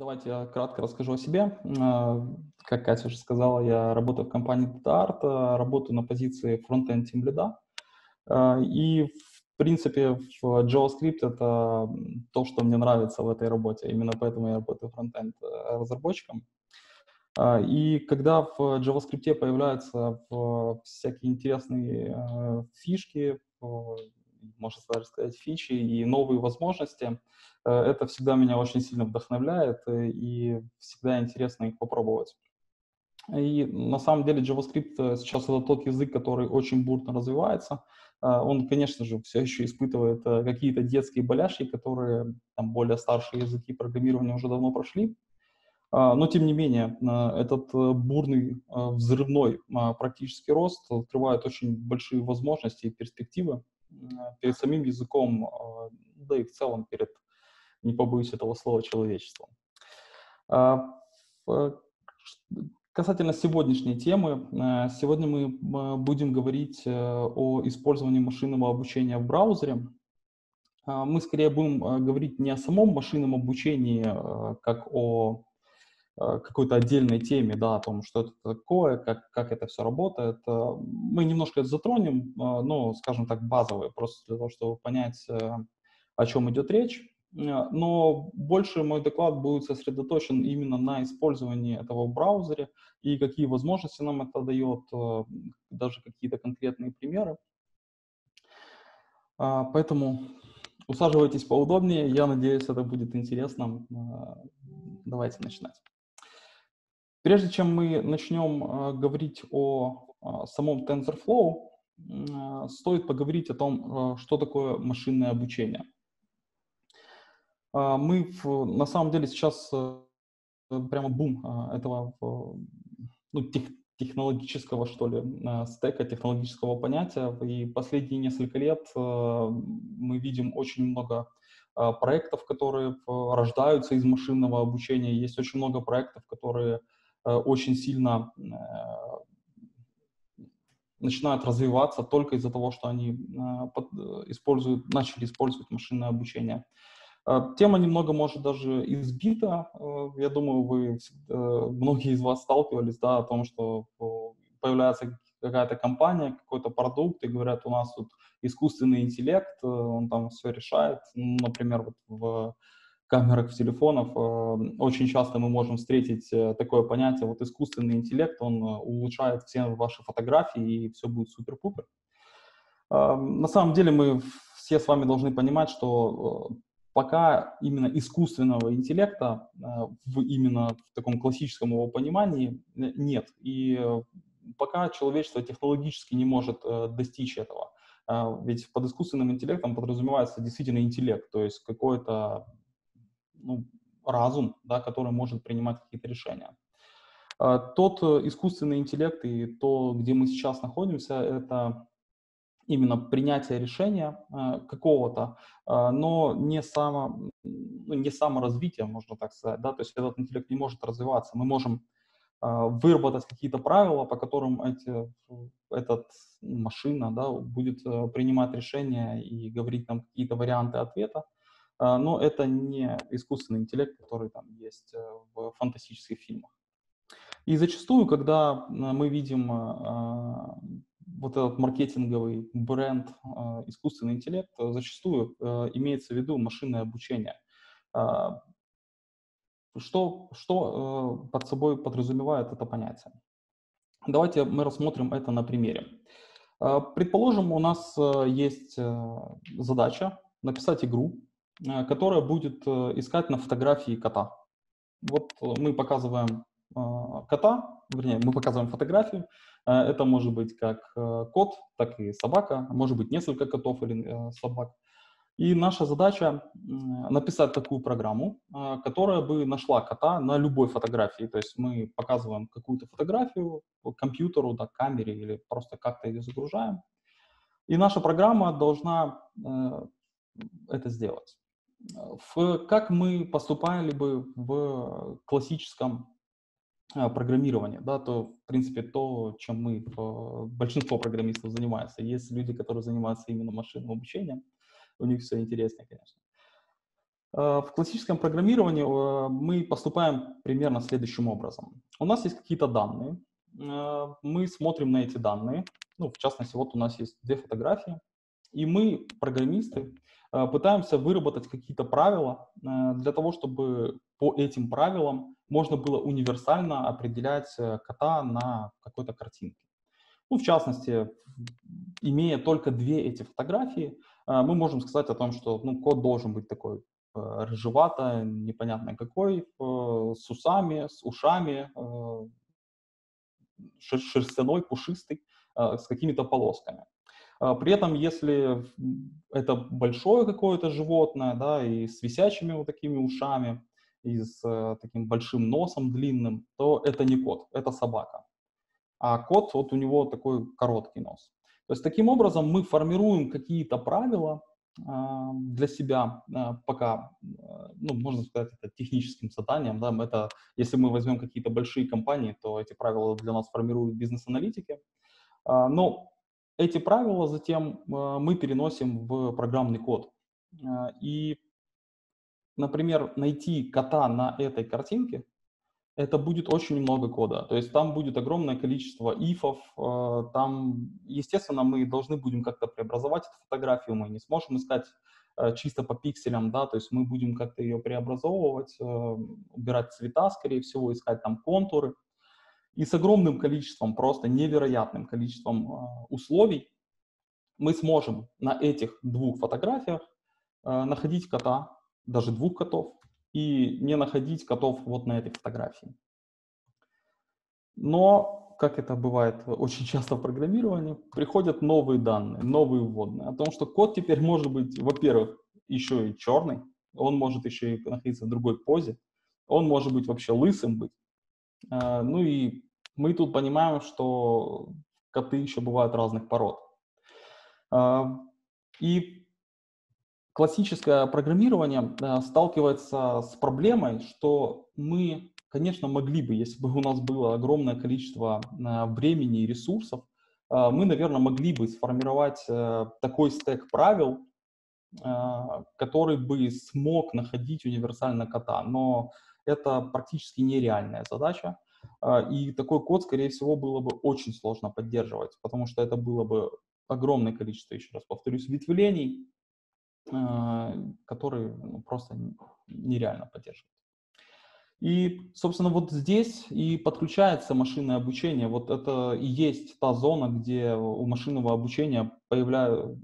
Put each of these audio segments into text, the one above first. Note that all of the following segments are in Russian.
Давайте я кратко расскажу о себе. Как Катя уже сказала, я работаю в компании DataArt, работаю на позиции фронт-энд тимлида. И, в принципе, JavaScript — это то, что мне нравится в этой работе. Именно поэтому я работаю фронт-энд разработчиком. И когда в JavaScript появляются всякие интересные фишки, можно даже сказать, фичи и новые возможности, это всегда меня очень сильно вдохновляет и всегда интересно их попробовать. И на самом деле JavaScript сейчас это тот язык, который очень бурно развивается. Он, конечно же, все еще испытывает какие-то детские болячки, которые там, более старшие языки программирования уже давно прошли. Но, тем не менее, этот бурный, взрывной практически рост открывает очень большие возможности и перспективы перед самим языком, да и в целом перед, не побоюсь этого слова, человечеством. Касательно сегодняшней темы, сегодня мы будем говорить о использовании машинного обучения в браузере. Мы скорее будем говорить не о самом машинном обучении, как о какой-то отдельной теме, да, о том, что это такое, как это все работает. Мы немножко это затронем, но, скажем так, базовые, просто для того, чтобы понять, о чем идет речь. Но больше мой доклад будет сосредоточен именно на использовании этого в браузере и какие возможности нам это дает, даже какие-то конкретные примеры. Поэтому усаживайтесь поудобнее, я надеюсь, это будет интересно. Давайте начинать. Прежде чем мы начнем говорить о самом TensorFlow, стоит поговорить о том, что такое машинное обучение. Мы на самом деле сейчас прямо бум этого технологического, что ли, стека, технологического понятия. И последние несколько лет мы видим очень много проектов, которые рождаются из машинного обучения. Есть очень много проектов, которые очень сильно начинают развиваться только из-за того, что они начали использовать машинное обучение. Тема немного, может, даже избита. Я думаю, многие из вас сталкивались, да, о том, что появляется какая-то компания, какой-то продукт, и говорят, у нас тут искусственный интеллект, он там все решает. Например, вот в камерах, в телефонах очень часто мы можем встретить такое понятие, вот искусственный интеллект, он улучшает все ваши фотографии, и все будет супер-пупер. На самом деле мы все с вами должны понимать, что пока именно искусственного интеллекта именно в таком классическом его понимании нет. И пока человечество технологически не может достичь этого. Ведь под искусственным интеллектом подразумевается действительно интеллект, то есть какой-то разум, да, который может принимать какие-то решения. Тот искусственный интеллект и то, где мы сейчас находимся, это именно принятие решения какого-то, но не саморазвитие, можно так сказать. Да? То есть этот интеллект не может развиваться. Мы можем выработать какие-то правила, по которым эта машина, да, будет принимать решения и говорить нам какие-то варианты ответа, но это не искусственный интеллект, который там есть в фантастических фильмах. И зачастую, когда мы видим вот этот маркетинговый бренд искусственный интеллект, зачастую имеется в виду машинное обучение. Что под собой подразумевает это понятие? Давайте мы рассмотрим это на примере. Предположим, у нас есть задача написать игру, которая будет искать на фотографии кота. Вот мы показываем кота, вернее, мы показываем фотографию. Это может быть как кот, так и собака, может быть несколько котов или собак. И наша задача написать такую программу, которая бы нашла кота на любой фотографии. То есть мы показываем какую-то фотографию компьютеру, да, камере или просто как-то ее загружаем. И наша программа должна это сделать. Как мы поступали бы в классическом программировании, да, то, в принципе, то, чем мы, большинство программистов занимается. Есть люди, которые занимаются именно машинным обучением. У них все интересно, конечно. В классическом программировании мы поступаем примерно следующим образом. У нас есть какие-то данные, мы смотрим на эти данные, ну, в частности, вот у нас есть две фотографии, и мы, программисты, пытаемся выработать какие-то правила для того, чтобы по этим правилам можно было универсально определять кота на какой-то картинке. Ну, в частности, имея только две эти фотографии, мы можем сказать о том, что ну, кот должен быть такой рыжевато, непонятно какой, с усами, с ушами, шерстяной, пушистый, с какими-то полосками. При этом, если это большое какое-то животное, да, и с висячими вот такими ушами, и с таким большим носом длинным, то это не кот, это собака. А кот, вот у него такой короткий нос. То есть таким образом мы формируем какие-то правила для себя, пока, ну, можно сказать, это техническим заданием. Да, это, если мы возьмем какие-то большие компании, то эти правила для нас формируют бизнес-аналитики. Но эти правила затем мы переносим в программный код. И, например, найти кота на этой картинке, это будет очень много кода. То есть там будет огромное количество ифов. Там, естественно, мы должны будем как-то преобразовать эту фотографию. Мы не сможем искать чисто по пикселям, да, то есть мы будем как-то ее преобразовывать, убирать цвета, скорее всего, искать там контуры. И с огромным количеством, просто невероятным количеством условий мы сможем на этих двух фотографиях находить кота, даже двух котов, и не находить котов вот на этой фотографии. Но, как это бывает очень часто в программировании, приходят новые данные, новые вводные. О том, что кот теперь может быть, во-первых, еще и черный, он может еще и находиться в другой позе, он может быть вообще лысым быть. Ну и мы тут понимаем, что коты еще бывают разных пород. И классическое программирование сталкивается с проблемой, что мы, конечно, могли бы, если бы у нас было огромное количество времени и ресурсов, мы, наверное, могли бы сформировать такой стэк правил, который бы смог находить универсально кота. Но это практически нереальная задача. И такой код, скорее всего, было бы очень сложно поддерживать, потому что это было бы огромное количество, еще раз повторюсь, ветвлений, которые ну, просто нереально поддерживают. И, собственно, вот здесь и подключается машинное обучение. Вот это и есть та зона, где у машинного обучения появляется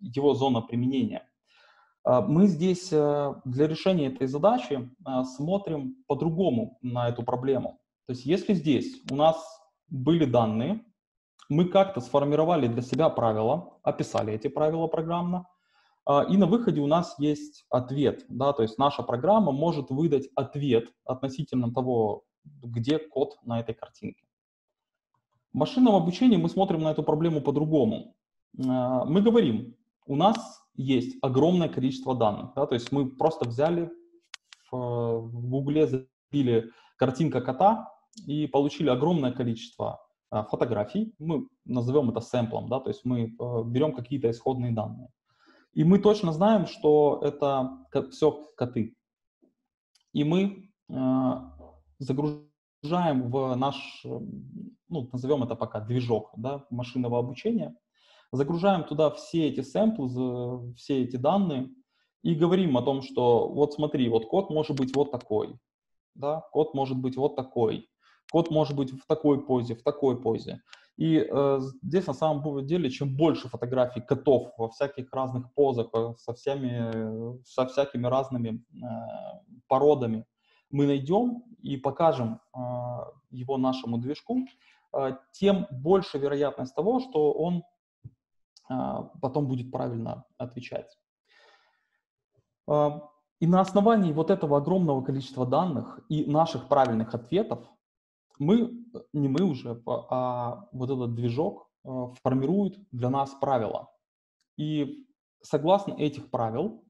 его зона применения. Мы здесь для решения этой задачи смотрим по-другому на эту проблему. То есть если здесь у нас были данные, мы как-то сформировали для себя правила, описали эти правила программно, и на выходе у нас есть ответ, да, то есть наша программа может выдать ответ относительно того, где код на этой картинке. В машинном обучении мы смотрим на эту проблему по-другому. Мы говорим, у нас есть огромное количество данных, да, то есть мы просто взяли в Гугле, забили картинка кота и получили огромное количество фотографий, мы назовем это сэмплом, да, то есть мы берем какие-то исходные данные. И мы точно знаем, что это все коты. И мы загружаем в наш, ну, назовем это пока движок, да, машинного обучения, загружаем туда все эти сэмплы, все эти данные и говорим о том, что вот смотри, вот кот может быть вот такой, да, кот может быть вот такой, кот может быть в такой позе, в такой позе. И здесь на самом деле, чем больше фотографий котов во всяких разных позах, со всякими разными породами мы найдем и покажем его нашему движку, тем больше вероятность того, что он потом будет правильно отвечать. И на основании вот этого огромного количества данных и наших правильных ответов а вот этот движок формирует для нас правила. И согласно этих правил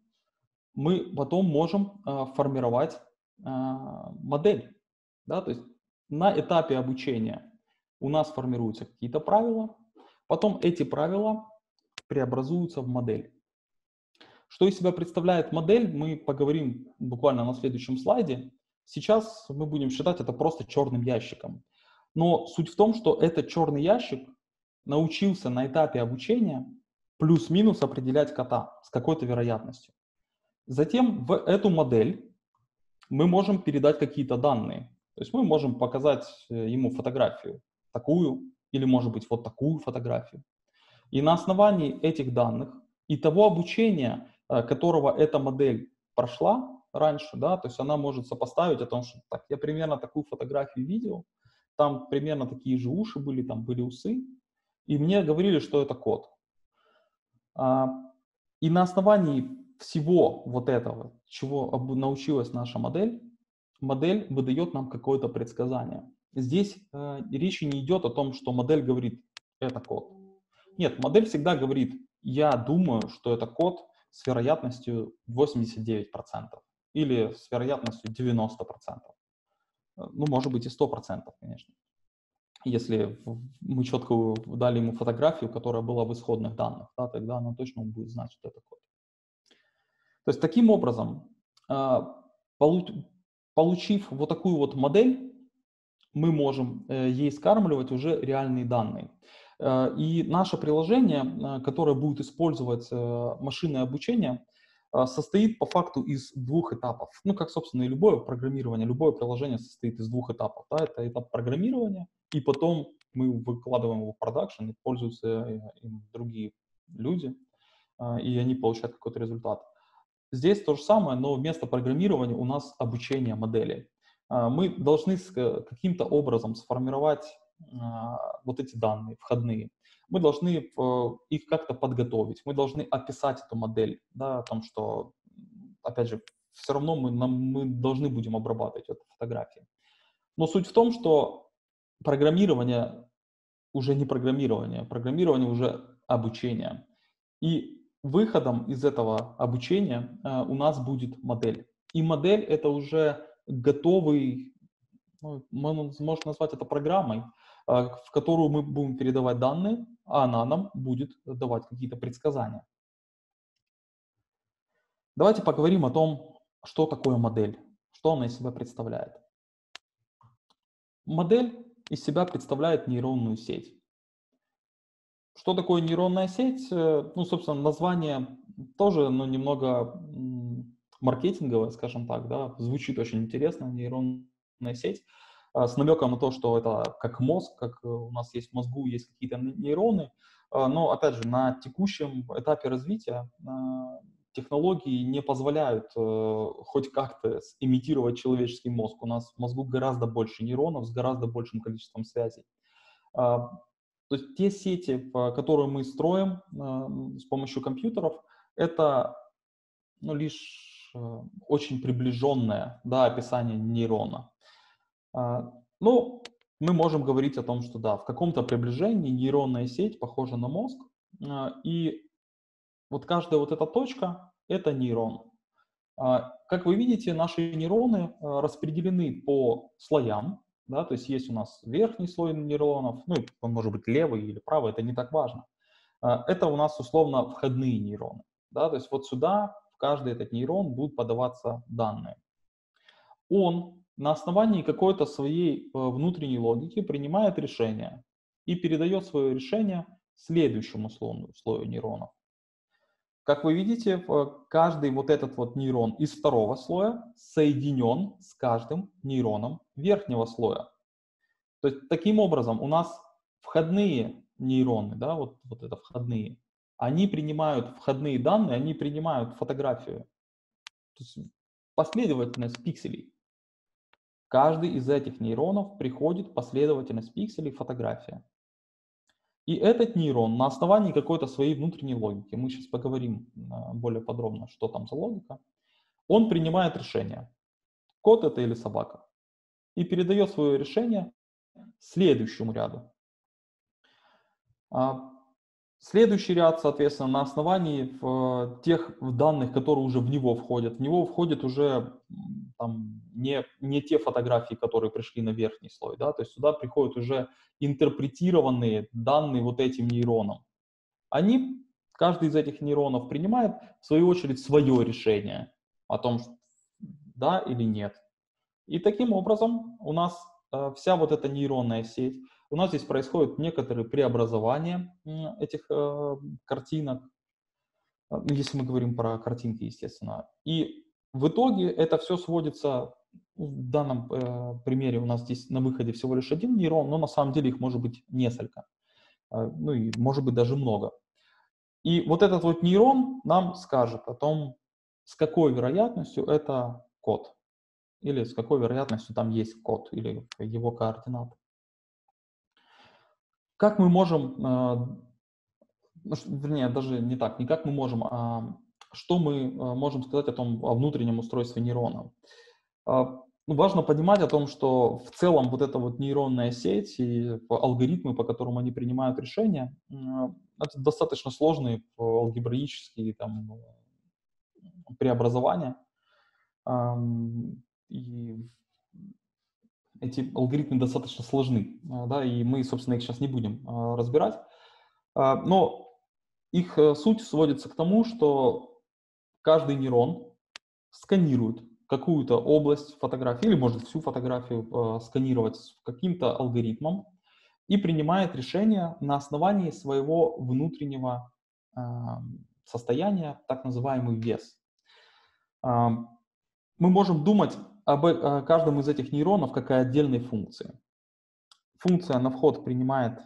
мы потом можем формировать модель. Да? То есть на этапе обучения у нас формируются какие-то правила, потом эти правила преобразуются в модель. Что из себя представляет модель, мы поговорим буквально на следующем слайде. Сейчас мы будем считать это просто черным ящиком. Но суть в том, что этот черный ящик научился на этапе обучения плюс-минус определять кота с какой-то вероятностью. Затем в эту модель мы можем передать какие-то данные. То есть мы можем показать ему фотографию такую или, может быть, вот такую фотографию. И на основании этих данных и того обучения, которого эта модель прошла раньше, да, то есть она может сопоставить о том, что так, я примерно такую фотографию видел, там примерно такие же уши были, там были усы, и мне говорили, что это кот. И на основании всего вот этого, чего научилась наша модель, модель выдает нам какое-то предсказание. Здесь речи не идет о том, что модель говорит, это кот. Нет, модель всегда говорит, я думаю, что это кот с вероятностью 89% или с вероятностью 90%. Ну, может быть и 100%, конечно. Если мы четко дали ему фотографию, которая была в исходных данных, да, тогда она точно будет знать, что это код. То есть таким образом, получив вот такую вот модель, мы можем ей скармливать уже реальные данные. И наше приложение, которое будет использовать машинное обучение, состоит по факту из двух этапов. Ну, как, собственно, и любое программирование, любое приложение состоит из двух этапов. Да? Это этап программирования, и потом мы выкладываем его в продакшн, и пользуются им другие люди, и они получают какой-то результат. Здесь то же самое, но вместо программирования у нас обучение модели. Мы должны каким-то образом сформировать вот эти данные входные. Мы должны их как-то подготовить, мы должны описать эту модель, да, о том, что, опять же, все равно мы должны будем обрабатывать эту фотографию. Но суть в том, что программирование уже не программирование, программирование уже обучение. И выходом из этого обучения у нас будет модель. И модель — это уже готовый, ну, можно назвать это программой, в которую мы будем передавать данные, а она нам будет давать какие-то предсказания. Давайте поговорим о том, что такое модель, что она из себя представляет. Модель из себя представляет нейронную сеть. Что такое нейронная сеть? Ну, собственно, название тоже, но немного маркетинговое, скажем так, да, звучит очень интересно, нейронная сеть. С намеком на то, что это как мозг, как у нас есть в мозгу, есть какие-то нейроны. Но, опять же, на текущем этапе развития технологии не позволяют хоть как-то имитировать человеческий мозг. У нас в мозгу гораздо больше нейронов с гораздо большим количеством связей. То есть те сети, которые мы строим с помощью компьютеров, это ну, лишь очень приближенное, да, описание нейрона. Ну, мы можем говорить о том, что да, в каком-то приближении нейронная сеть похожа на мозг, и вот каждая вот эта точка — это нейрон. Как вы видите, наши нейроны распределены по слоям, да, то есть есть у нас верхний слой нейронов, ну, он может быть левый или правый, это не так важно. Это у нас условно входные нейроны, да, то есть вот сюда в каждый этот нейрон будут подаваться данные. Он на основании какой-то своей внутренней логики принимает решение и передает свое решение следующему слою нейронов. Как вы видите, каждый вот этот вот нейрон из второго слоя соединен с каждым нейроном верхнего слоя. То есть таким образом у нас входные нейроны, да, вот это входные, они принимают входные данные, они принимают фотографию, то есть последовательность пикселей. Каждый из этих нейронов приходит последовательность пикселей фотография. И этот нейрон на основании какой-то своей внутренней логики, мы сейчас поговорим более подробно, что там за логика, он принимает решение, кот это или собака, и передает свое решение следующему ряду. Следующий ряд, соответственно, на основании тех данных, которые уже в него входят уже там, не те фотографии, которые пришли на верхний слой, да, то есть сюда приходят уже интерпретированные данные вот этим нейроном. Они Каждый из этих нейронов принимает, в свою очередь, свое решение о том, да или нет. И таким образом у нас вся вот эта нейронная сеть, у нас здесь происходит некоторые преобразования этих картинок, если мы говорим про картинки, естественно. И в итоге это все сводится, в данном примере у нас здесь на выходе всего лишь один нейрон, но на самом деле их может быть несколько, ну и может быть даже много. И вот этот вот нейрон нам скажет о том, с какой вероятностью это код, или с какой вероятностью там есть код, или его координаты. Как мы можем, вернее, даже не так, не как мы можем, а что мы можем сказать о том, о внутреннем устройстве нейрона? Важно понимать о том, что в целом вот эта вот нейронная сеть и алгоритмы, по которым они принимают решения, это достаточно сложные алгебраические там преобразования. И эти алгоритмы достаточно сложны, да, и мы, собственно, их сейчас не будем разбирать. Но их суть сводится к тому, что каждый нейрон сканирует какую-то область фотографии, или может всю фотографию сканировать с каким-то алгоритмом, и принимает решение на основании своего внутреннего состояния, так называемый вес. Мы можем думать об каждом из этих нейронов как о отдельной функции. Функция на вход принимает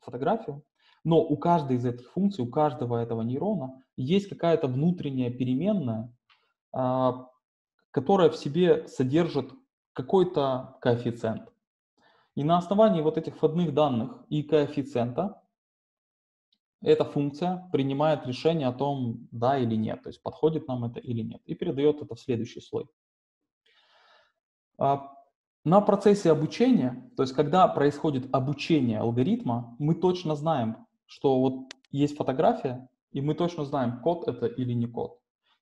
фотографию, но у каждой из этих функций, у каждого этого нейрона есть какая-то внутренняя переменная, которая в себе содержит какой-то коэффициент. И на основании вот этих входных данных и коэффициента эта функция принимает решение о том, да или нет, то есть подходит нам это или нет, и передает это в следующий слой. На процессе обучения, то есть когда происходит обучение алгоритма, мы точно знаем, что вот есть фотография, и мы точно знаем, код это или не код.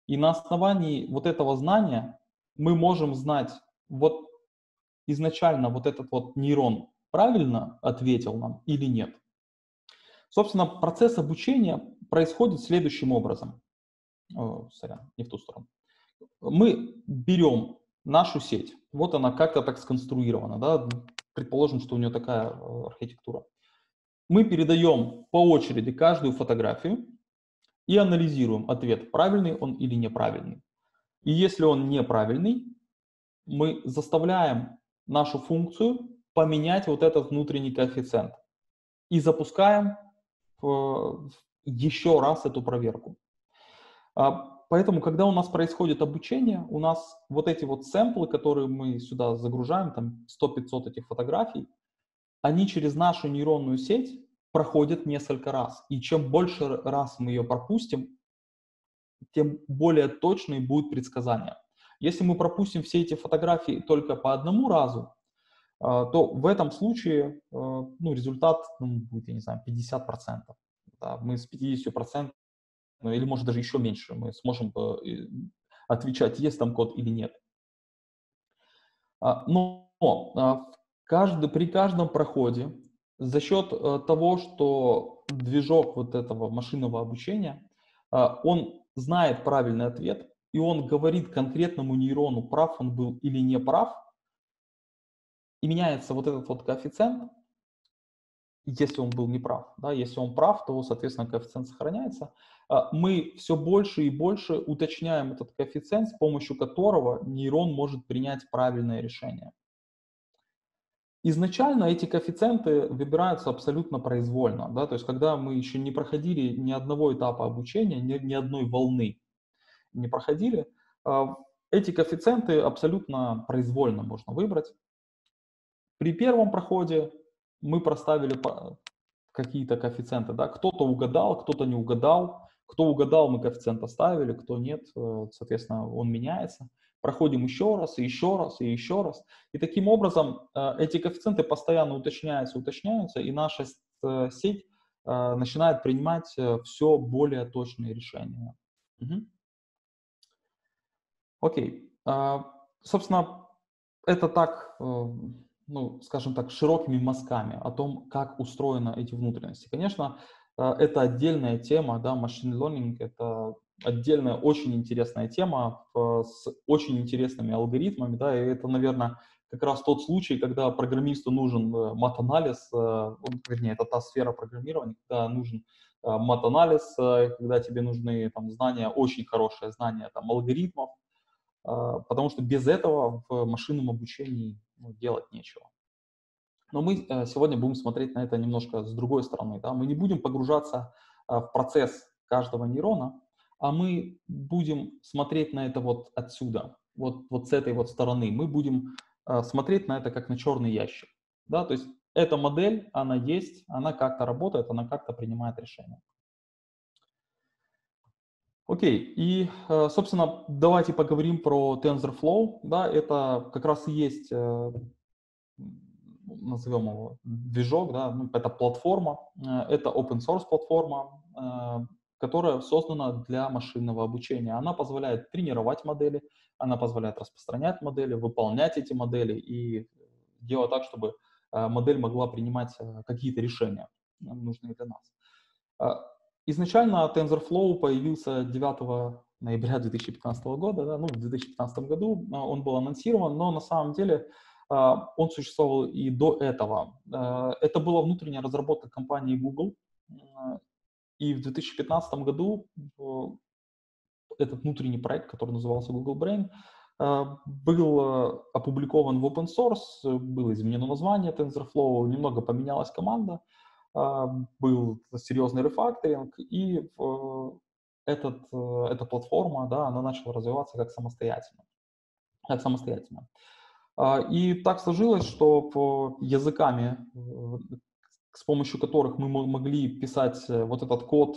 И на основании вот этого знания мы можем знать, вот изначально вот этот вот нейрон правильно ответил нам или нет. Собственно, процесс обучения происходит следующим образом. Сорян, не в ту сторону. Мы берем нашу сеть. Вот она как-то так сконструирована. Да? Предположим, что у нее такая архитектура. Мы передаем по очереди каждую фотографию и анализируем ответ, правильный он или неправильный. И если он неправильный, мы заставляем нашу функцию поменять вот этот внутренний коэффициент и запускаем еще раз эту проверку. Поэтому, когда у нас происходит обучение, у нас вот эти вот сэмплы, которые мы сюда загружаем, там 100-500 этих фотографий, они через нашу нейронную сеть проходят несколько раз. И чем больше раз мы ее пропустим, тем более точные будут предсказания. Если мы пропустим все эти фотографии только по одному разу, то в этом случае ну, результат будет, я не знаю, 50%. Да, мы с 50%, ну, или может даже еще меньше, мы сможем отвечать, есть там код или нет. Но при каждом проходе за счет того, что движок вот этого машинного обучения, он знает правильный ответ, и он говорит конкретному нейрону, прав он был или не прав, и меняется вот этот вот коэффициент, если он был неправ, да, если он прав, то, соответственно, коэффициент сохраняется. Мы все больше и больше уточняем этот коэффициент, с помощью которого нейрон может принять правильное решение. Изначально эти коэффициенты выбираются абсолютно произвольно, да, то есть когда мы еще не проходили ни одного этапа обучения, ни одной волны не проходили, эти коэффициенты абсолютно произвольно можно выбрать. При первом проходе мы проставили какие-то коэффициенты. Да? Кто-то угадал, кто-то не угадал. Кто угадал, мы коэффициент оставили, кто нет, соответственно, он меняется. Проходим еще раз, и еще раз, и еще раз. И таким образом эти коэффициенты постоянно уточняются, уточняются, и наша сеть начинает принимать все более точные решения. Угу. Окей. Собственно, это так, ну, скажем так, широкими мазками о том, как устроены эти внутренности. Конечно, Это отдельная тема, да, machine learning — это отдельная очень интересная тема с очень интересными алгоритмами, да, и это, наверное, как раз тот случай, когда программисту нужен мат-анализ, вернее, это та сфера программирования, когда нужен мат-анализ, когда тебе нужны там знания, очень хорошие знания там алгоритмов, потому что без этого в машинном обучении делать нечего. Но мы сегодня будем смотреть на это немножко с другой стороны, да? Мы не будем погружаться в процесс каждого нейрона, а мы будем смотреть на это вот отсюда, вот с этой вот стороны. Мы будем смотреть на это как на черный ящик, да? То есть эта модель, она есть, она как-то работает, она как-то принимает решения. Окей, и, собственно, давайте поговорим про TensorFlow, да? Это как раз и есть... назовем его движок, да, это платформа, это open-source платформа, которая создана для машинного обучения. Она позволяет тренировать модели, она позволяет распространять модели, выполнять эти модели и делать так, чтобы модель могла принимать какие-то решения, нужные для нас. Изначально TensorFlow появился 9 ноября 2015 года, да, ну, в 2015 году он был анонсирован, но на самом деле он существовал и до этого. Это была внутренняя разработка компании Google, и в 2015 году этот внутренний проект, который назывался Google Brain, был опубликован в open source, было изменено название TensorFlow, немного поменялась команда, был серьезный рефакторинг, и эта платформа, да, она начала развиваться как самостоятельно. И так сложилось, что языками, с помощью которых мы могли писать вот этот код,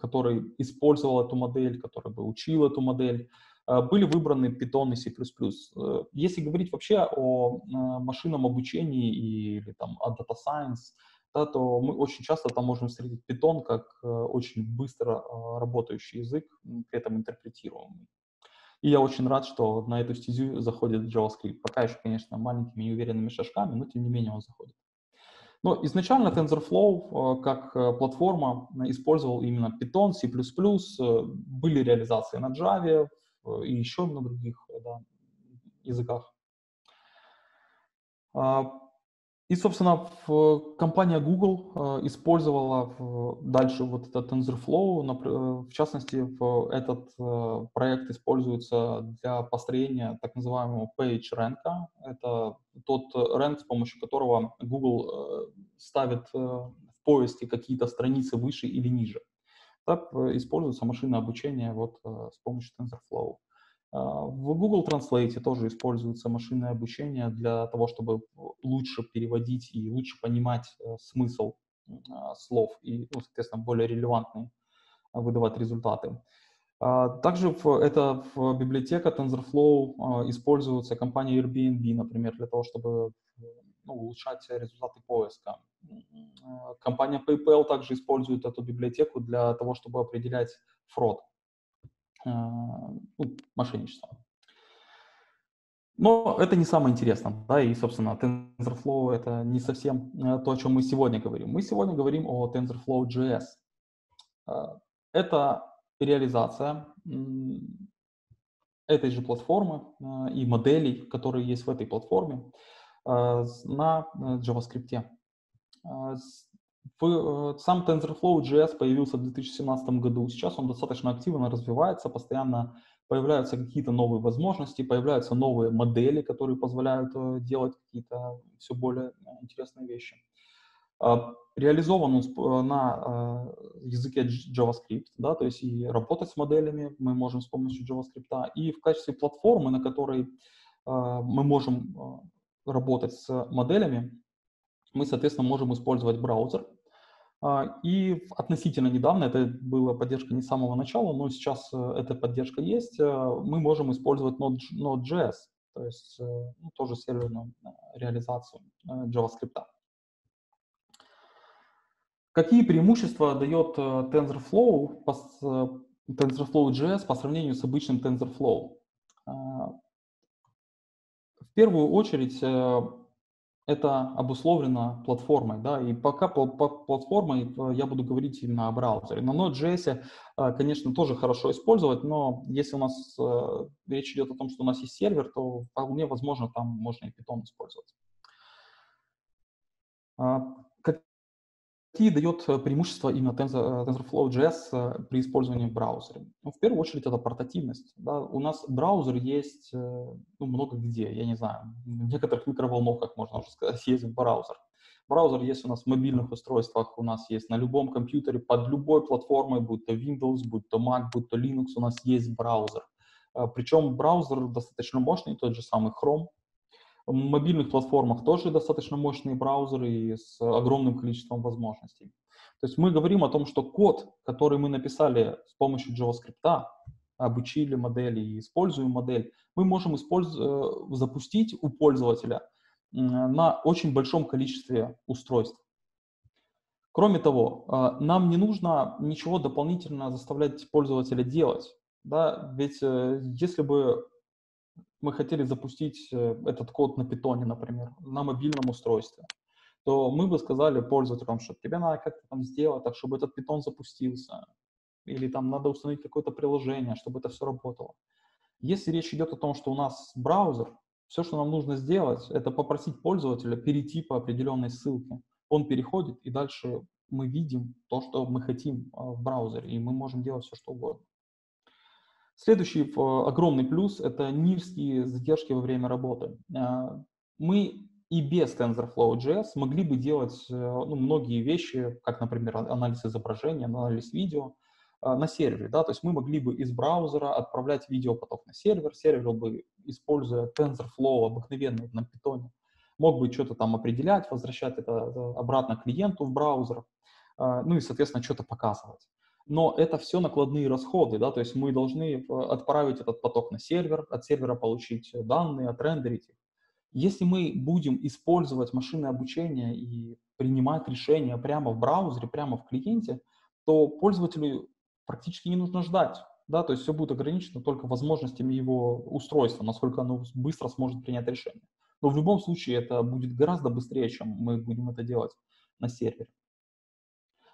который использовал эту модель, который бы учил эту модель, были выбраны Python и C++. Если говорить вообще о машинном обучении или там, о Data Science, да, то мы очень часто там можем встретить Python как очень быстро работающий язык, при этом интерпретируемый. И я очень рад, что на эту стезю заходит JavaScript. Пока еще, конечно, маленькими неуверенными шажками, но тем не менее он заходит. Но изначально TensorFlow как платформа использовал именно Python, C++, были реализации на Java и еще на других, да, языках. И, собственно, компания Google использовала дальше вот этот TensorFlow. В частности, этот проект используется для построения так называемого PageRank. Это тот рэнк, с помощью которого Google ставит в поиске какие-то страницы выше или ниже. Так используется машинное обучение вот с помощью TensorFlow. В Google Translate тоже используется машинное обучение для того, чтобы лучше переводить и лучше понимать смысл слов и, ну, соответственно, более релевантные выдавать результаты. Также эта библиотека TensorFlow используется компанией Airbnb, например, для того, чтобы, ну, улучшать результаты поиска. Компания PayPal также использует эту библиотеку для того, чтобы определять фрод. Мошенничество. Но это не самое интересное, да, и, собственно, TensorFlow — это не совсем то, о чем мы сегодня говорим. Мы сегодня говорим о TensorFlow.js. Это реализация этой же платформы и моделей, которые есть в этой платформе, на JavaScript. Сам TensorFlow.js появился в 2017 году. Сейчас он достаточно активно развивается, постоянно появляются какие-то новые возможности, появляются новые модели, которые позволяют делать какие-то все более интересные вещи. Реализован он на языке JavaScript, да, то есть и работать с моделями мы можем с помощью JavaScript, и в качестве платформы, на которой мы можем работать с моделями, мы, соответственно, можем использовать браузер. И относительно недавно, это была поддержка не с самого начала, но сейчас эта поддержка есть, мы можем использовать Node.js, то есть, ну, тоже серверную реализацию JavaScript. Какие преимущества дает TensorFlow.js по сравнению с обычным TensorFlow? В первую очередь, это обусловлено платформой, да, и пока по платформой я буду говорить именно о браузере. На Node.js, конечно, тоже хорошо использовать, но если у нас речь идет о том, что у нас есть сервер, то вполне возможно, там можно и Python использовать. Какие дает преимущества именно TensorFlow.js при использовании браузера? Ну, в первую очередь, это портативность. Да? У нас браузер есть много где, я не знаю, в некоторых микроволновках, можно уже сказать, есть браузер. Браузер есть у нас в мобильных устройствах, у нас есть на любом компьютере, под любой платформой, будь то Windows, будь то Mac, будь то Linux, у нас есть браузер. Причем браузер достаточно мощный, тот же самый Chrome. В мобильных платформах тоже достаточно мощные браузеры и с огромным количеством возможностей. То есть мы говорим о том, что код, который мы написали с помощью JavaScript, обучили модели и используем модель, мы можем запустить у пользователя на очень большом количестве устройств. Кроме того, нам не нужно ничего дополнительно заставлять пользователя делать. Да? Ведь если бы мы хотели запустить этот код на питоне, например, на мобильном устройстве, то мы бы сказали пользователям, что тебе надо как-то там сделать так, чтобы этот питон запустился, или там надо установить какое-то приложение, чтобы это все работало. Если речь идет о том, что у нас браузер, все, что нам нужно сделать, это попросить пользователя перейти по определенной ссылке. Он переходит, и дальше мы видим то, что мы хотим в браузере, и мы можем делать все, что угодно. Следующий огромный плюс — это низкие задержки во время работы. Мы и без TensorFlow.js могли бы делать многие вещи, как, например, анализ изображения, анализ видео на сервере. Да? То есть мы могли бы из браузера отправлять видеопоток на сервер, сервер бы, используя TensorFlow обыкновенный на Python, мог бы что-то там определять, возвращать это обратно клиенту в браузер, и, соответственно, что-то показывать. Но это все накладные расходы, да, то есть мы должны отправить этот поток на сервер, от сервера получить данные, отрендерить их. Если мы будем использовать машинное обучение и принимать решения прямо в браузере, прямо в клиенте, то пользователю практически не нужно ждать, да, то есть все будет ограничено только возможностями его устройства, насколько оно быстро сможет принять решение. Но в любом случае это будет гораздо быстрее, чем мы будем это делать на сервере.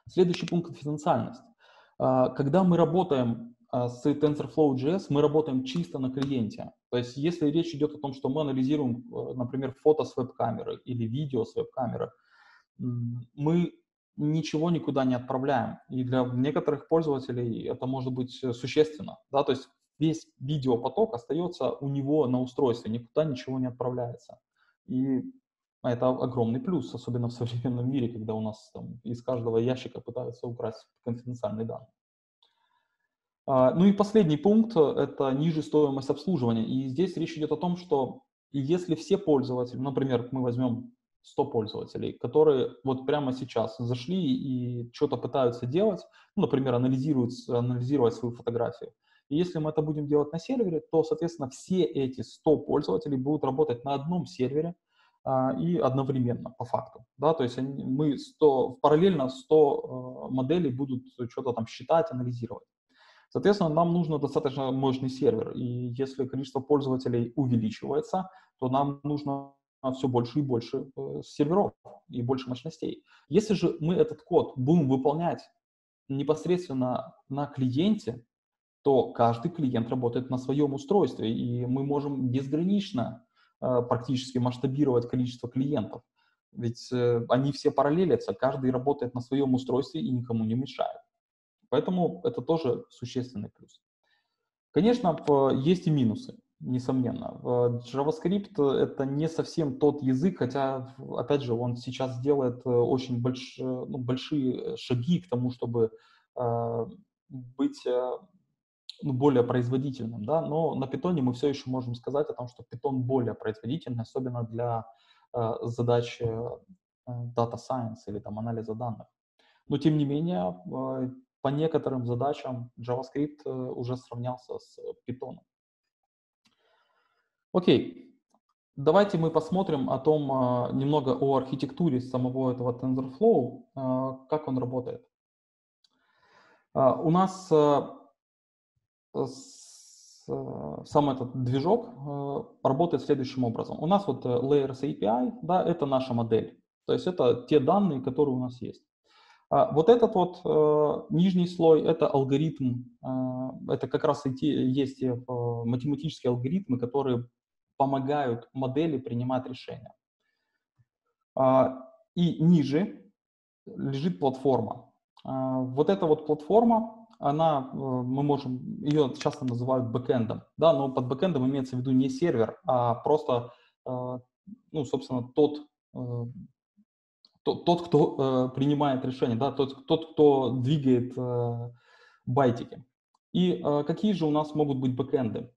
Следующий пункт — конфиденциальность. Когда мы работаем с TensorFlow.js, мы работаем чисто на клиенте. То есть если речь идет о том, что мы анализируем, например, фото с веб-камеры или видео с веб-камеры, мы ничего никуда не отправляем. И для некоторых пользователей это может быть существенно. Да? То есть весь видеопоток остается у него на устройстве, никуда ничего не отправляется. И это огромный плюс, особенно в современном мире, когда у нас там из каждого ящика пытаются украсть конфиденциальные данные. Ну и последний пункт — это ниже стоимость обслуживания. И здесь речь идет о том, что если все пользователи, например, мы возьмем 100 пользователей, которые вот прямо сейчас зашли и что-то пытаются делать, например, анализировать свою фотографию. И если мы это будем делать на сервере, то, соответственно, все эти 100 пользователей будут работать на одном сервере, и одновременно, по факту. Да? То есть мы параллельно 100 моделей будут что-то там считать, анализировать. Соответственно, нам нужно достаточно мощный сервер. И если количество пользователей увеличивается, то нам нужно все больше и больше серверов и больше мощностей. Если же мы этот код будем выполнять непосредственно на клиенте, то каждый клиент работает на своем устройстве, и мы можем безгранично практически масштабировать количество клиентов. Ведь они все параллелятся, каждый работает на своем устройстве и никому не мешает. Поэтому это тоже существенный плюс. Конечно, есть и минусы, несомненно. JavaScript — это не совсем тот язык, хотя, опять же, он сейчас делает очень большие шаги к тому, чтобы быть более производительным, да, но на Python мы все еще можем сказать о том, что Python более производительный, особенно для задач Data Science или там анализа данных. Но тем не менее, по некоторым задачам JavaScript уже сравнялся с Python. Окей. Давайте мы посмотрим о том, немного о архитектуре самого этого TensorFlow, как он работает. У нас сам этот движок работает следующим образом. У нас вот Layers API, да, это наша модель. То есть это те данные, которые у нас есть. Вот этот вот нижний слой — это алгоритм, это как раз и есть математические алгоритмы, которые помогают модели принимать решения. И ниже лежит платформа. Вот эта вот платформа, она, мы можем, ее часто называют бэкэндом, да, но под бэкэндом имеется в виду не сервер, а просто, ну, собственно, тот, кто принимает решение, да, тот, кто двигает байтики. И какие же у нас могут быть бэкэнды?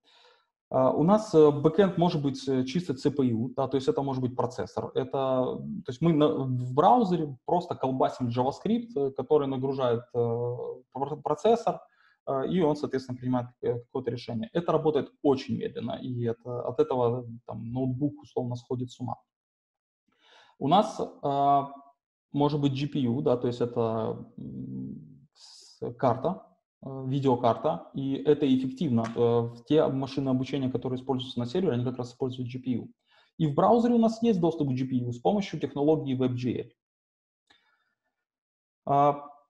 У нас бэкэнд может быть чисто CPU, да, то есть это может быть процессор. То есть мы в браузере просто колбасим JavaScript, который нагружает процессор, и он, соответственно, принимает какое-то решение. Это работает очень медленно, и от этого там, ноутбук условно сходит с ума. У нас может быть GPU, да, то есть это карта, видеокарта, и это эффективно. Те машины обучения, которые используются на сервере, они как раз используют GPU. И в браузере у нас есть доступ к GPU с помощью технологии WebGL.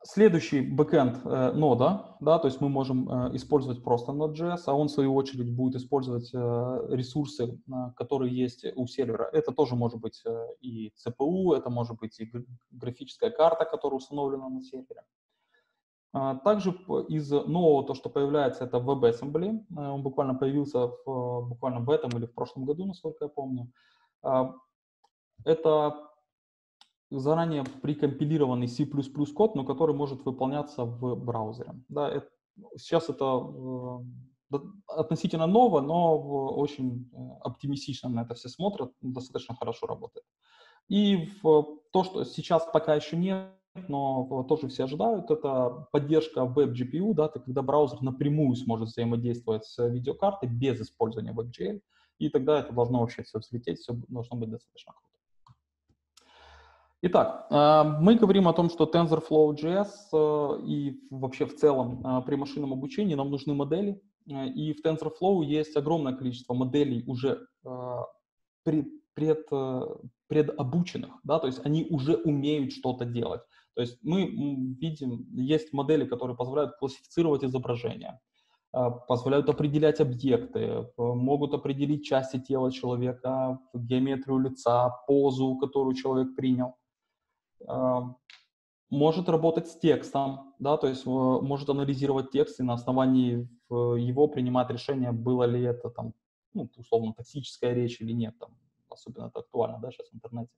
Следующий бэкэнд нода, да, то есть мы можем использовать просто Node.js, а он в свою очередь будет использовать ресурсы, которые есть у сервера. Это тоже может быть и CPU, это может быть и графическая карта, которая установлена на сервере. Также из нового, то, что появляется, это WebAssembly. Он буквально появился буквально в этом или в прошлом году, насколько я помню. Это заранее прикомпилированный C++ код, но который может выполняться в браузере. Да, сейчас это относительно ново, но очень оптимистично на это все смотрят, достаточно хорошо работает. И то, что сейчас пока еще нет, но тоже все ожидают, это поддержка WebGPU, да, когда браузер напрямую сможет взаимодействовать с видеокартой без использования WebGL, и тогда это должно вообще все взлететь, все должно быть достаточно круто. Итак, мы говорим о том, что TensorFlow.js и вообще в целом при машинном обучении нам нужны модели, и в TensorFlow есть огромное количество моделей уже предобученных, да, то есть они уже умеют что-то делать. То есть мы видим, есть модели, которые позволяют классифицировать изображения, позволяют определять объекты, могут определить части тела человека, геометрию лица, позу, которую человек принял. Может работать с текстом, да, то есть может анализировать текст и на основании его принимать решение, было ли это там, ну, условно токсическая речь или нет, там, особенно это актуально, да, сейчас в интернете.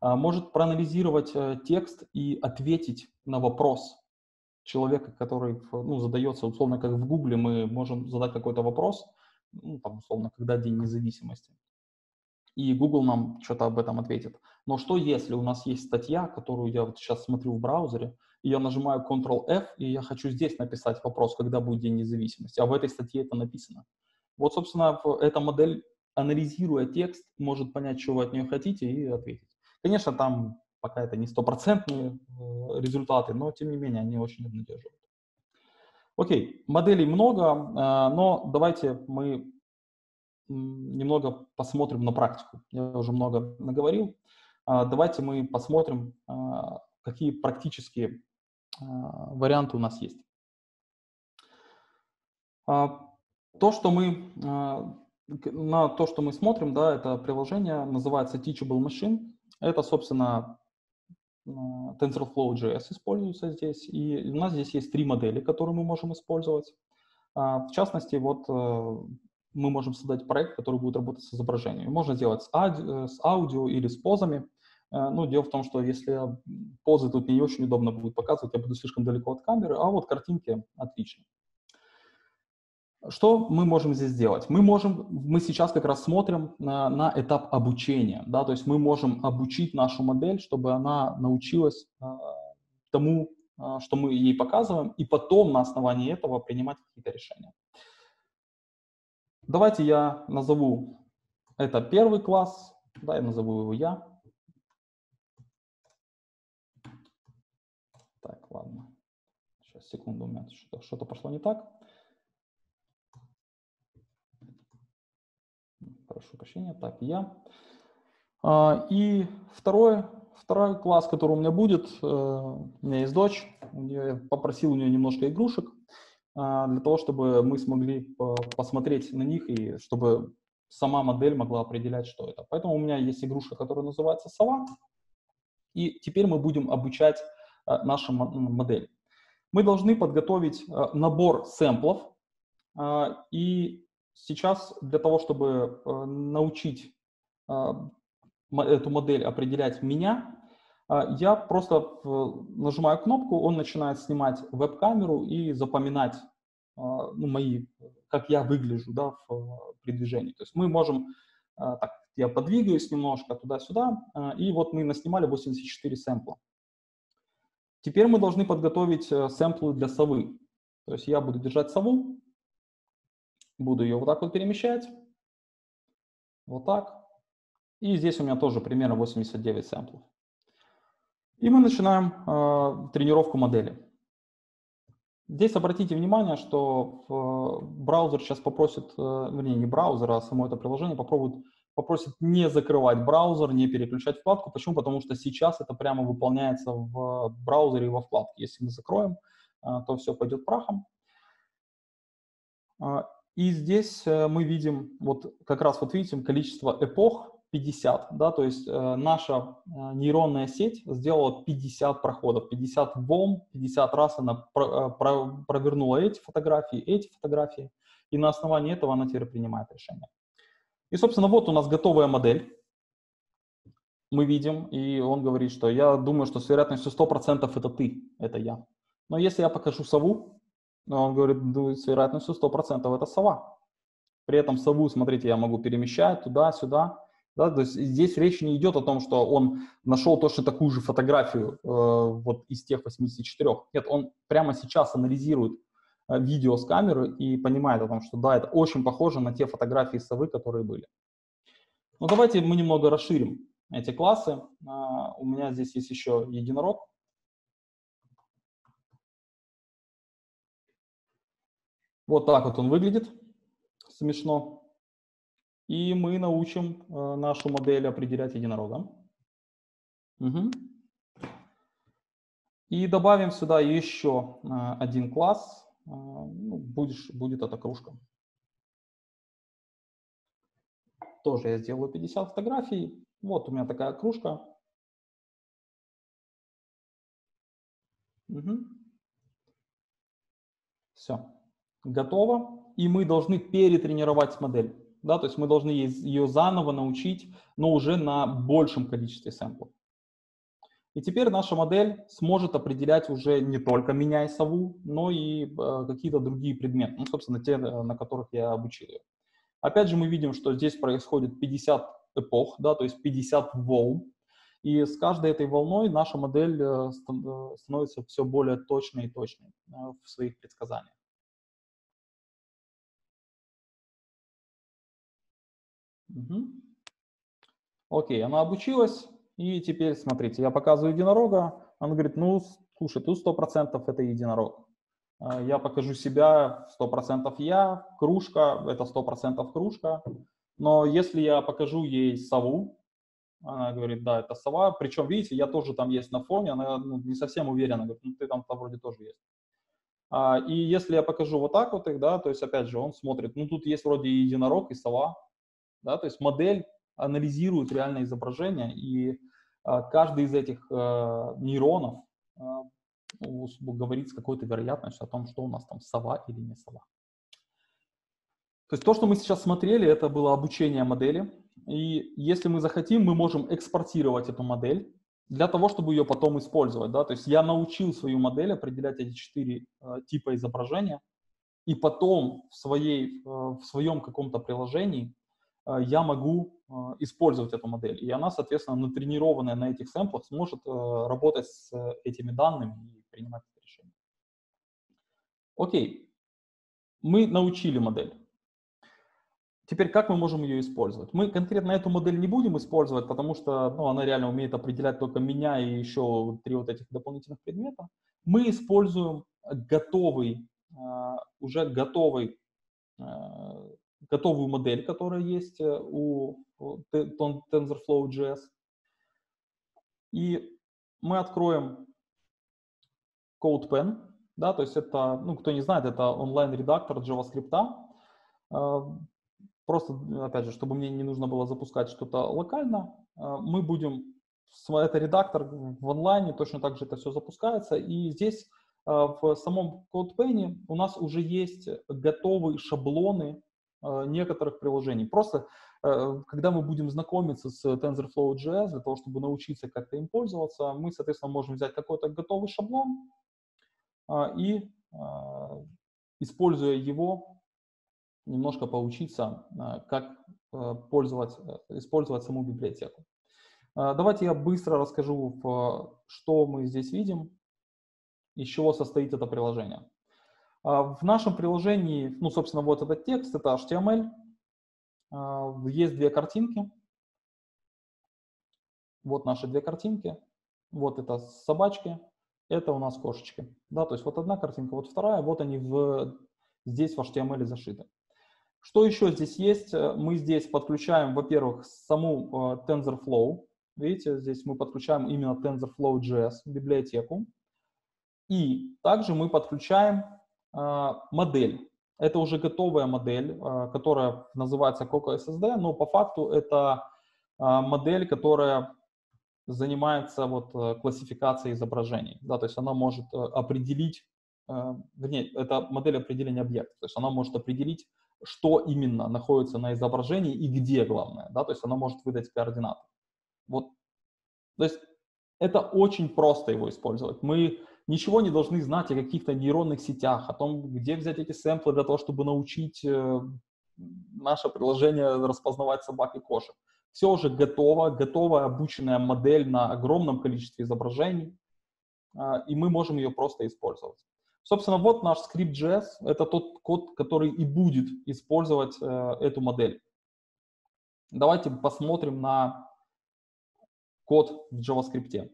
Может проанализировать текст и ответить на вопрос человека, который, ну, задается, условно, как в Гугле, мы можем задать какой-то вопрос, ну, там, условно, когда День независимости, и Google нам что-то об этом ответит. Но что если у нас есть статья, которую я вот сейчас смотрю в браузере, и я нажимаю Ctrl+F, и я хочу здесь написать вопрос, когда будет День независимости, а в этой статье это написано. Вот, собственно, эта модель, анализируя текст, может понять, чего вы от нее хотите, и ответить. Конечно, там пока это не стопроцентные результаты, но, тем не менее, они очень обнадеживают. Окей, моделей много, но давайте мы немного посмотрим на практику. Я уже много наговорил. Давайте мы посмотрим, какие практические варианты у нас есть. То, что мы смотрим, да, это приложение, называется Teachable Machine. Это, собственно, TensorFlow.js используется здесь, и у нас здесь есть три модели, которые мы можем использовать. В частности, вот мы можем создать проект, который будет работать с изображениями. Можно делать с аудио или с позами. Но дело в том, что если позы тут не очень удобно будет показывать, я буду слишком далеко от камеры, а вот картинки отлично. Что мы можем здесь делать? Мы сейчас как раз смотрим на этап обучения, да, то есть мы можем обучить нашу модель, чтобы она научилась тому, что мы ей показываем, и потом на основании этого принимать какие-то решения. Давайте я назову это первый класс, да, я назову его я. Так, ладно, сейчас, секунду, у меня что-то пошло не так. прошу прощения, так и я. И второй класс, который у меня будет, у меня есть дочь, я попросил у нее немножко игрушек, для того, чтобы мы смогли посмотреть на них и чтобы сама модель могла определять, что это. Поэтому у меня есть игрушка, которая называется «Сова». И теперь мы будем обучать нашу модель. Мы должны подготовить набор сэмплов. И сейчас для того, чтобы научить эту модель определять меня, я просто нажимаю кнопку, он начинает снимать веб-камеру и запоминать, ну, как я выгляжу, да, при движении. То есть мы можем, так, я подвигаюсь немножко туда-сюда, и вот мы наснимали 84 сэмпла. Теперь мы должны подготовить сэмплы для совы. То есть я буду держать сову, буду ее вот так вот перемещать, вот так. И здесь у меня тоже примерно 89 сэмплов. И мы начинаем тренировку модели. Здесь обратите внимание, что браузер сейчас попросит, вернее, не браузер, а само это приложение попросит не закрывать браузер, не переключать вкладку. Почему? Потому что сейчас это прямо выполняется в браузере и во вкладке. Если мы закроем, то все пойдет прахом. И здесь мы видим, вот как раз вот видим количество эпох 50, да, то есть наша нейронная сеть сделала 50 проходов, 50 волн, 50 раз она провернула эти фотографии, и на основании этого она теперь принимает решение. И, собственно, вот у нас готовая модель, мы видим, и он говорит, что я думаю, что с вероятностью 100% это ты, это я. Но если я покажу сову, он говорит, с вероятностью 100% это сова. При этом сову, смотрите, я могу перемещать туда-сюда. Да, то есть здесь речь не идет о том, что он нашел точно такую же фотографию вот из тех 84. Нет, он прямо сейчас анализирует видео с камеры и понимает о том, что да, это очень похоже на те фотографии совы, которые были. Но давайте мы немного расширим эти классы. У меня здесь есть еще единорог. Вот так вот он выглядит. Смешно. И мы научим нашу модель определять единорога. Угу. И добавим сюда еще один класс. Будет эта кружка. Тоже я сделаю 50 фотографий. Вот у меня такая кружка. Угу. Все. Готово. И мы должны перетренировать модель. Да, то есть мы должны ее заново научить, но уже на большем количестве сэмплов. И теперь наша модель сможет определять уже не только меня и сову, но и какие-то другие предметы, ну, собственно, те, на которых я обучил ее. Опять же, мы видим, что здесь происходит 50 эпох, да, то есть 50 волн, и с каждой этой волной наша модель становится все более точной и точной в своих предсказаниях. Угу. Окей, она обучилась, и теперь, смотрите, я показываю единорога, она говорит, ну, слушай, тут 100% это единорог. Я покажу себя, 100% я, кружка, это 100% кружка. Но если я покажу ей сову, она говорит, да, это сова, причем, видите, я тоже там есть на фоне, она не совсем уверена, говорит, ну, ты там-то вроде тоже есть. И если я покажу вот так вот их, да, то есть, опять же, он смотрит, ну, тут есть вроде и единорог, и сова. Да, то есть модель анализирует реальное изображение, и каждый из этих нейронов говорит с какой-то вероятностью о том, что у нас там сова или не сова. То есть то, что мы сейчас смотрели, это было обучение модели. И если мы захотим, мы можем экспортировать эту модель для того, чтобы ее потом использовать. Да? То есть я научил свою модель определять эти 4 типа изображения, и потом в своем каком-то приложении я могу использовать эту модель. И она, соответственно, натренированная на этих сэмплах, сможет работать с этими данными и принимать решения. Окей. Мы научили модель. Теперь как мы можем ее использовать? Мы конкретно эту модель не будем использовать, потому что ну, она реально умеет определять только меня и еще 3 вот этих дополнительных предмета. Мы используем уже готовый готовую модель, которая есть у TensorFlow.js. И мы откроем CodePen. Да, то есть это, ну, кто не знает, это онлайн-редактор JavaScript. Просто, опять же, чтобы мне не нужно было запускать что-то локально, мы будем... Это редактор в онлайне, точно так же это все запускается. И здесь в самом CodePen у нас уже есть готовые шаблоны некоторых приложений. Просто, когда мы будем знакомиться с TensorFlow.js, для того, чтобы научиться как-то им пользоваться, мы, соответственно, можем взять какой-то готовый шаблон и, используя его, немножко поучиться, как использовать саму библиотеку. Давайте я быстро расскажу, что мы здесь видим, из чего состоит это приложение. В нашем приложении, ну, собственно, вот этот текст, это HTML, есть две картинки. Вот наши две картинки. Вот это собачки, это у нас кошечки. Да, то есть вот одна картинка, вот вторая, вот они здесь в HTML зашиты. Что еще здесь есть? Мы здесь подключаем, во-первых, саму TensorFlow. Видите, здесь мы подключаем именно TensorFlow.js библиотеку. И также мы подключаем модель. Это уже готовая модель, которая называется Coco SSD, но по факту это модель, которая занимается вот классификацией изображений. Да, то есть она может определить, вернее, это модель определения объектов. То есть она может определить, что именно находится на изображении и где, главное. Да, то есть она может выдать координаты. Вот. То есть это очень просто его использовать. Мы ничего не должны знать о каких-то нейронных сетях, о том, где взять эти сэмплы для того, чтобы научить наше приложение распознавать собак и кошек. Все уже готово, готовая обученная модель на огромном количестве изображений, и мы можем ее просто использовать. Собственно, вот наш script.js, это тот код, который и будет использовать эту модель. Давайте посмотрим на код в JavaScript.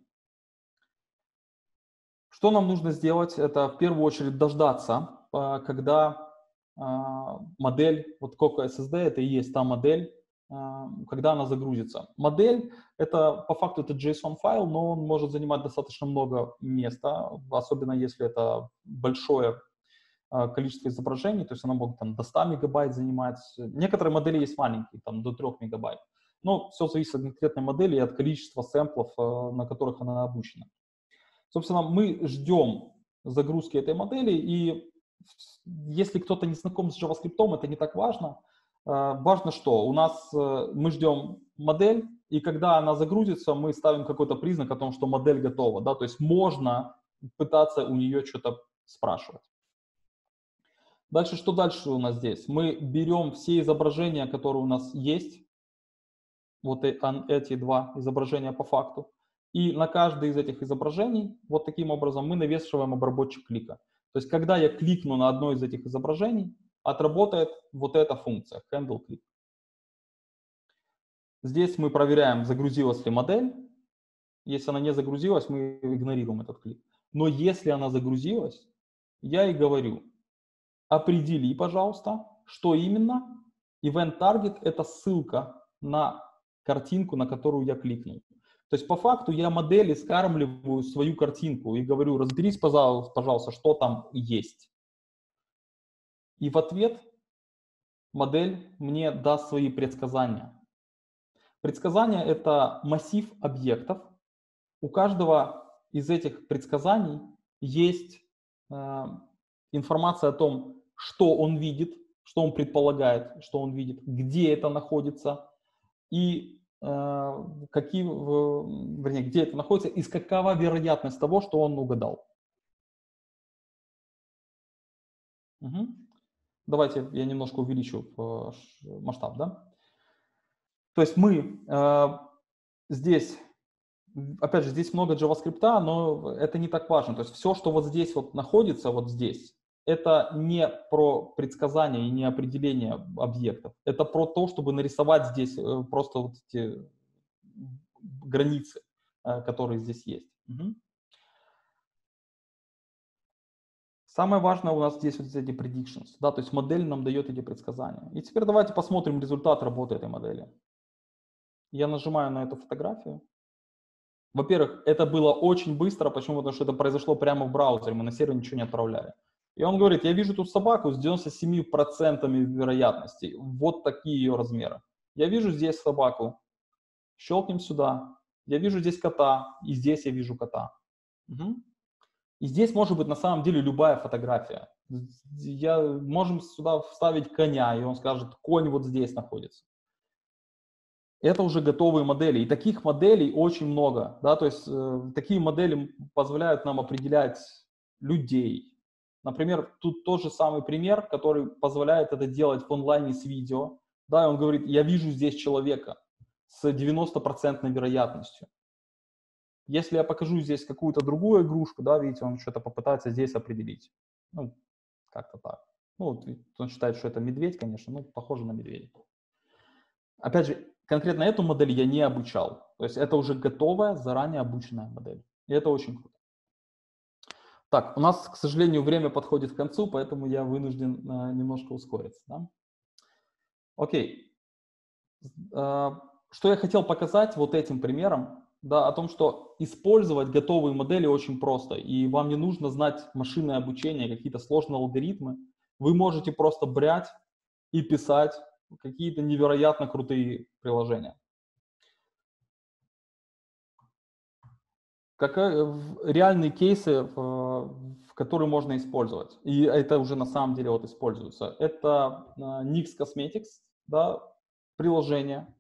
Что нам нужно сделать? Это в первую очередь дождаться, когда модель, вот Coco SSD, это и есть та модель, когда она загрузится. Модель, это по факту это JSON-файл, но он может занимать достаточно много места, особенно если это большое количество изображений, то есть она может там, до 100 мегабайт занимать. Некоторые модели есть маленькие, там до 3 мегабайт. Но все зависит от конкретной модели и от количества сэмплов, на которых она обучена. Собственно, мы ждем загрузки этой модели, и если кто-то не знаком с JavaScript, это не так важно. Важно, что у нас мы ждем модель, и когда она загрузится, мы ставим какой-то признак о том, что модель готова. Да? То есть можно пытаться у нее что-то спрашивать. Дальше, что дальше у нас здесь? Мы берем все изображения, которые у нас есть, вот эти два изображения по факту, и на каждое из этих изображений вот таким образом мы навешиваем обработчик клика. То есть когда я кликну на одно из этих изображений, отработает вот эта функция handleClick. Здесь мы проверяем, загрузилась ли модель. Если она не загрузилась, мы игнорируем этот клик. Но если она загрузилась, я и говорю, определи, пожалуйста, что именно. Event Target — это ссылка на картинку, на которую я кликнул. То есть по факту я модели скармливаю свою картинку и говорю, разберись, пожалуйста, что там есть. И в ответ модель мне даст свои предсказания. Предсказания — это массив объектов. У каждого из этих предсказаний есть информация о том, что он видит, что он предполагает, что он видит, где это находится и где это находится и какова вероятность того, что он угадал. Угу. Давайте я немножко увеличу масштаб, да? То есть мы здесь, опять же, здесь много JavaScript, но это не так важно. То есть все, что вот здесь вот находится, вот здесь, это не про предсказание и не определение объектов. Это про то, чтобы нарисовать здесь просто вот эти границы, которые здесь есть. Угу. Самое важное у нас здесь вот эти predictions, да, то есть модель нам дает эти предсказания. И теперь давайте посмотрим результат работы этой модели. Я нажимаю на эту фотографию. Во-первых, это было очень быстро. Почему? Потому что это произошло прямо в браузере, мы на сервер ничего не отправляли. И он говорит, я вижу тут собаку с 97% вероятности. Вот такие ее размеры. Я вижу здесь собаку. Щелкнем сюда. Я вижу здесь кота. И здесь я вижу кота. Угу. И здесь может быть на самом деле любая фотография. Можем сюда вставить коня, и он скажет, конь вот здесь находится. Это уже готовые модели. И таких моделей очень много. Да? То есть такие модели позволяют нам определять людей. Например, тут тот же самый пример, который позволяет это делать в онлайне с видео. Да, и он говорит, я вижу здесь человека с 90% вероятностью. Если я покажу здесь какую-то другую игрушку, да, видите, он что-то попытается здесь определить. Ну, как-то так. Ну, вот он считает, что это медведь, конечно, но похоже на медведя. Опять же, конкретно эту модель я не обучал. То есть это уже готовая, заранее обученная модель. И это очень круто. Так, у нас, к сожалению, время подходит к концу, поэтому я вынужден немножко ускориться. Да? Окей. Что я хотел показать вот этим примером, да, о том, что использовать готовые модели очень просто, и вам не нужно знать машинное обучение, какие-то сложные алгоритмы. Вы можете просто брать и писать какие-то невероятно крутые приложения. Как реальные кейсы, в которые можно использовать. И это уже на самом деле вот используется. Это Nix Cosmetics, да, приложение.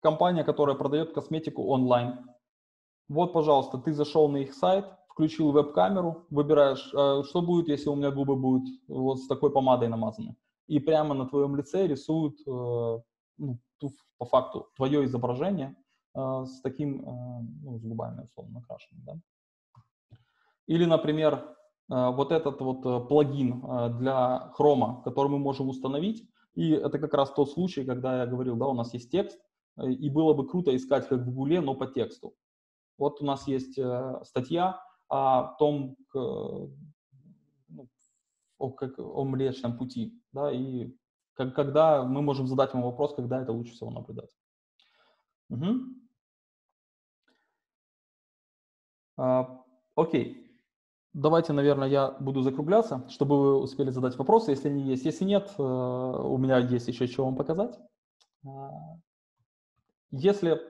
Компания, которая продает косметику онлайн. Вот, пожалуйста, ты зашел на их сайт, включил веб-камеру, выбираешь, что будет, если у меня губы будут вот с такой помадой намазаны. И прямо на твоем лице рисуют, ну, по факту, твое изображение с таким, ну, с губами, условно, накрашенным. Да? Или, например, вот этот вот плагин для Chrome, который мы можем установить. И это как раз тот случай, когда я говорил, да, у нас есть текст, и было бы круто искать как в Гугле, но по тексту. Вот у нас есть статья о том, о Млечном пути, да, и когда мы можем задать ему вопрос, когда это лучше всего наблюдать. Угу. Окей. Давайте, наверное, я буду закругляться, чтобы вы успели задать вопросы, если они есть. Если нет, у меня есть еще чего вам показать. Если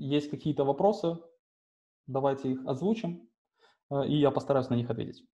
есть какие-то вопросы, давайте их озвучим, и я постараюсь на них ответить.